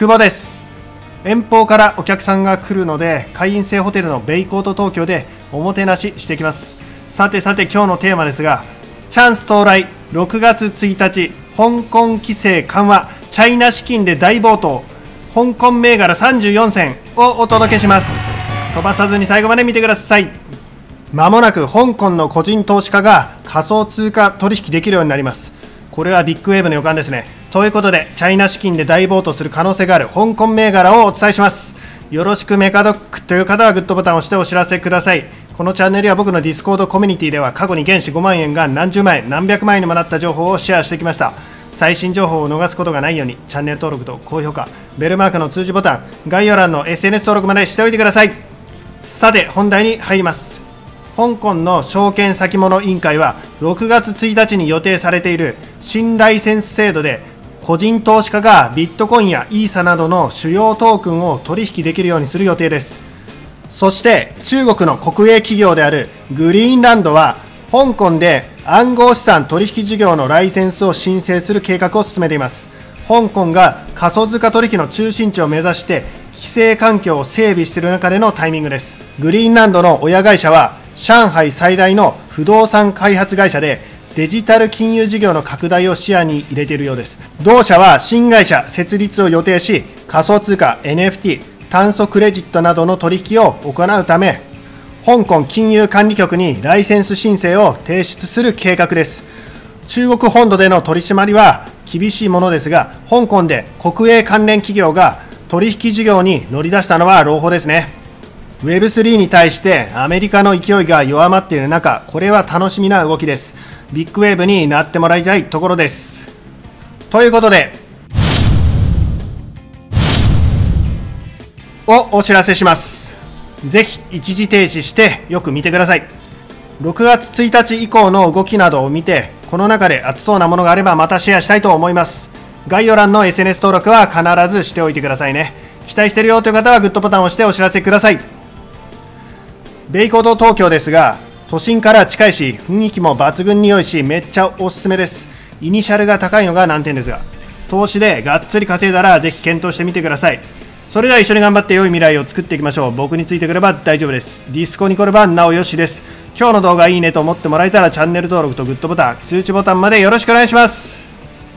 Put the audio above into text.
久保です。遠方からお客さんが来るので、会員制ホテルのベイコート東京でおもてなししてきます。さてさて今日のテーマですが、チャンス到来、6月1日、香港規制緩和、チャイナ資金で大暴騰、香港銘柄34選をお届けします。飛ばさずに最後まで見てください。まもなく香港の個人投資家が仮想通貨取引できるようになります。これはビッグウェーブの予感ですね。ということで、チャイナ資金で大暴騰する可能性がある香港銘柄をお伝えします。よろしくメカドックという方はグッドボタンを押してお知らせください。このチャンネルは僕のディスコードコミュニティでは過去に原資5万円が何十万円、何百万円にもなった情報をシェアしてきました。最新情報を逃すことがないようにチャンネル登録と高評価、ベルマークの通知ボタン、概要欄の SNS 登録までしておいてください。さて本題に入ります。香港の証券先物委員会は6月1日に予定されている新ライセンス制度で個人投資家がビットコインやイーサなどの主要トークンを取引できるようにする予定です。そして中国の国営企業であるグリーンランドは香港で暗号資産取引事業のライセンスを申請する計画を進めています。香港が仮想通貨取引の中心地を目指して規制環境を整備している中でのタイミングです。グリーンランドの親会社は上海最大の不動産開発会社でデジタル金融事業の拡大を視野に入れているようです。同社は新会社設立を予定し、仮想通貨 NFT、炭素クレジットなどの取引を行うため、香港金融管理局にライセンス申請を提出する計画です。中国本土での取り締まりは厳しいものですが、香港で国営関連企業が取引事業に乗り出したのは朗報ですね。Web3 に対してアメリカの勢いが弱まっている中、これは楽しみな動きです。ビッグウェーブになってもらいたいところです。ということで、お知らせします。ぜひ一時停止してよく見てください。6月1日以降の動きなどを見て、この中で熱そうなものがあればまたシェアしたいと思います。概要欄の SNS 登録は必ずしておいてくださいね。期待してるよという方はグッドボタンを押してお知らせください。ベイコート東京ですが、都心から近いし、雰囲気も抜群に良いし、めっちゃおすすめです。イニシャルが高いのが難点ですが、投資でがっつり稼いだらぜひ検討してみてください。それでは一緒に頑張って良い未来を作っていきましょう。僕についてくれば大丈夫です。ディスコニコルバンなおよしです。今日の動画いいねと思ってもらえたらチャンネル登録とグッドボタン、通知ボタンまでよろしくお願いします。